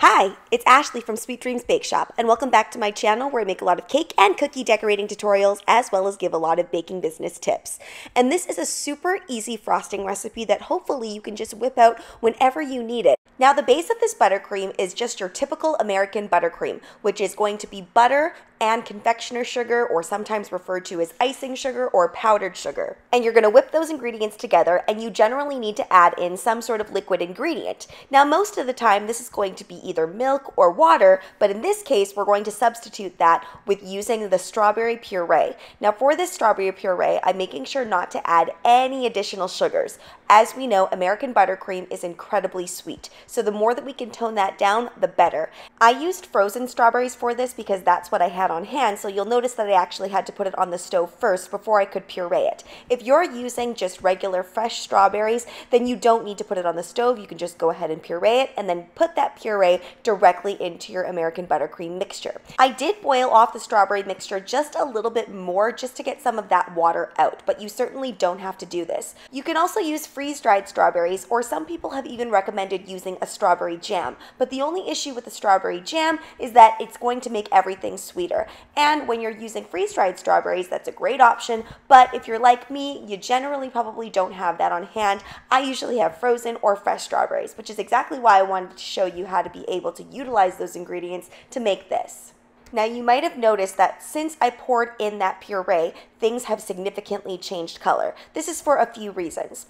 Hi, it's Ashleigh from Sweet Dreams Bake Shop, and welcome back to my channel where I make a lot of cake and cookie decorating tutorials as well as give a lot of baking business tips. And this is a super easy frosting recipe that hopefully you can just whip out whenever you need it. Now the base of this buttercream is just your typical American buttercream, which is going to be butter and confectioner sugar, or sometimes referred to as icing sugar or powdered sugar. And you're gonna whip those ingredients together, and you generally need to add in some sort of liquid ingredient. Now most of the time this is going to be either milk or water, but in this case we're going to substitute that with using the strawberry puree. Now for this strawberry puree, I'm making sure not to add any additional sugars. As we know, American buttercream is incredibly sweet, so the more that we can tone that down, the better. I used frozen strawberries for this because that's what I had on hand, so you'll notice that I actually had to put it on the stove first before I could puree it. If you're using just regular fresh strawberries, then you don't need to put it on the stove. You can just go ahead and puree it and then put that puree directly into your American buttercream mixture. I did boil off the strawberry mixture just a little bit more just to get some of that water out, but you certainly don't have to do this. You can also use freeze-dried strawberries, or some people have even recommended using a strawberry jam, but the only issue with the strawberry jam is that it's going to make everything sweeter. And when you're using freeze-dried strawberries, that's a great option, but if you're like me, you generally probably don't have that on hand. I usually have frozen or fresh strawberries, which is exactly why I wanted to show you how to be able to utilize those ingredients to make this. Now you might have noticed that since I poured in that puree, things have significantly changed color. This is for a few reasons.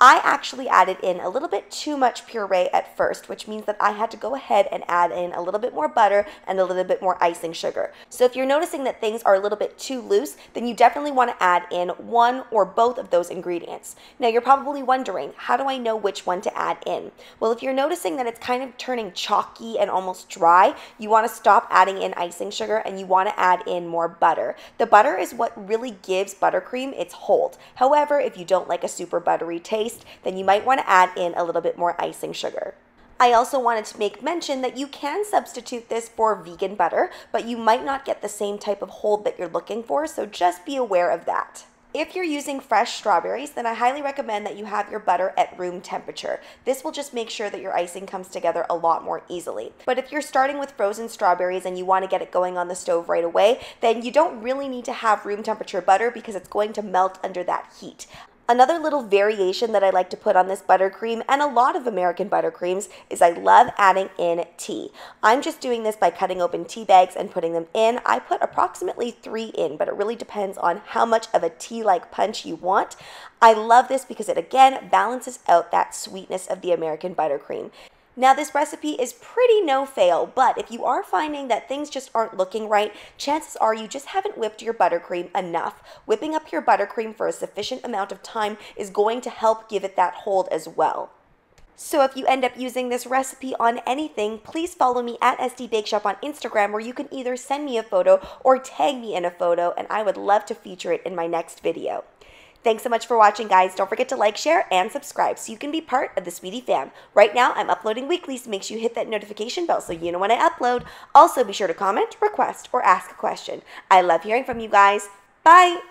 I actually added in a little bit too much puree at first, which means that I had to go ahead and add in a little bit more butter and a little bit more icing sugar. So if you're noticing that things are a little bit too loose, then you definitely want to add in one or both of those ingredients. Now you're probably wondering, how do I know which one to add in? Well, if you're noticing that it's kind of turning chalky and almost dry, you want to stop adding in icing sugar and you want to add in more butter. The butter is what really gives buttercream its hold. However, if you don't like a super buttery taste, then you might want to add in a little bit more icing sugar. I also wanted to make mention that you can substitute this for vegan butter, but you might not get the same type of hold that you're looking for, so just be aware of that. If you're using fresh strawberries, then I highly recommend that you have your butter at room temperature. This will just make sure that your icing comes together a lot more easily. But if you're starting with frozen strawberries and you want to get it going on the stove right away, then you don't really need to have room temperature butter because it's going to melt under that heat. Another little variation that I like to put on this buttercream, and a lot of American buttercreams, is I love adding in tea. I'm just doing this by cutting open tea bags and putting them in. I put approximately 3 in, but it really depends on how much of a tea-like punch you want. I love this because it again balances out that sweetness of the American buttercream. Now this recipe is pretty no-fail, but if you are finding that things just aren't looking right, chances are you just haven't whipped your buttercream enough. Whipping up your buttercream for a sufficient amount of time is going to help give it that hold as well. So if you end up using this recipe on anything, please follow me at SD Bake Shop on Instagram, where you can either send me a photo or tag me in a photo, and I would love to feature it in my next video. Thanks so much for watching, guys. Don't forget to like, share, and subscribe so you can be part of the Sweetie fam. Right now, I'm uploading weekly, so make sure you hit that notification bell so you know when I upload. Also, be sure to comment, request, or ask a question. I love hearing from you guys. Bye!